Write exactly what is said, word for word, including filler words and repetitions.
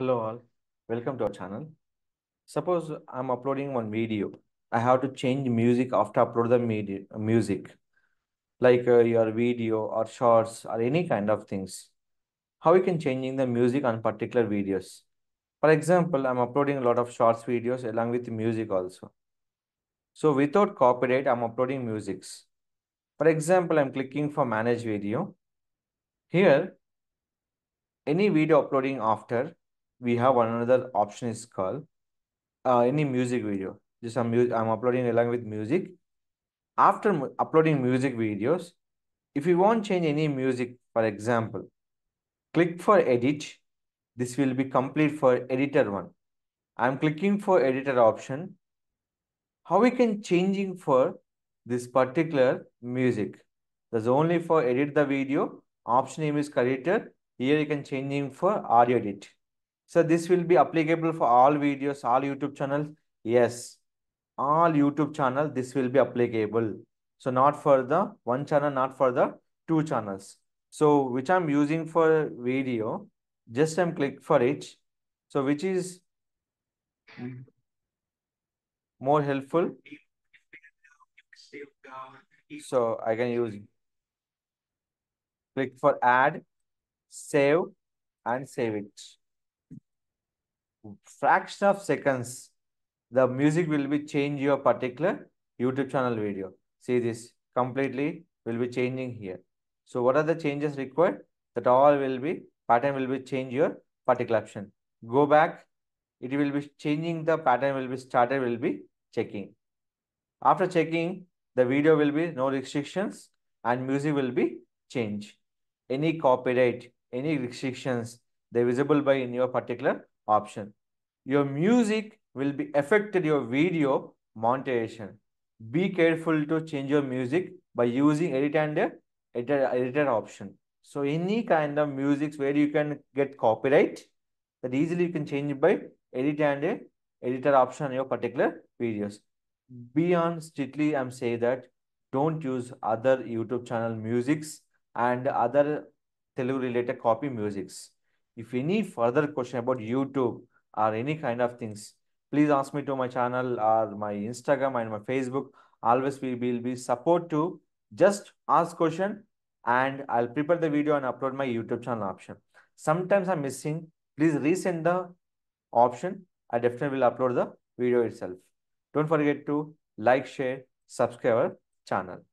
Hello all, welcome to our channel. Suppose I'm uploading one video. I have to change music after upload the media, music. Like uh, your video or shorts or any kind of things. How you can change the music on particular videos. For example, I'm uploading a lot of shorts videos along with music also. So without copyright, I'm uploading musics. For example, I'm clicking for manage video. Here, any video uploading after, we have another option is called uh, any music video. Just I'm, I'm uploading along with music. After uploading music videos, if you want to change any music, for example, click for edit. This will be complete for editor one. I'm clicking for editor option. How we can changing for this particular music? That's only for edit the video. Option name is editor. Here you can changing for audio edit. So this will be applicable for all videos, all YouTube channels. Yes, all YouTube channel, this will be applicable. So not for the one channel, not for the two channels. So which I'm using for video, just I'm click for each. So which is more helpful. So I can use click for add, save and save it. Fraction of seconds, the music will be change your particular YouTube channel video. See this completely will be changing here. So what are the changes required? That all will be pattern will be change your particular option. Go back, it will be changing the pattern will be started will be checking. After checking, the video will be no restrictions and music will be changed. Any copyright, any restrictions, they're visible by in your particular option. Your music will be affected your video monetization. Be careful to change your music by using edit and editor, editor option. So any kind of music where you can get copyright, that easily you can change by edit and editor option on your particular videos. Be on strictly, I'm saying that don't use other YouTube channel musics and other Telugu related copy musics. If you need further question about YouTube or any kind of things, please ask me to my channel or my Instagram and my Facebook. Always we will be support to just ask question and I'll prepare the video and upload my YouTube channel option. Sometimes I'm missing. Please resend the option. I definitely will upload the video itself. Don't forget to like, share, subscribe our channel.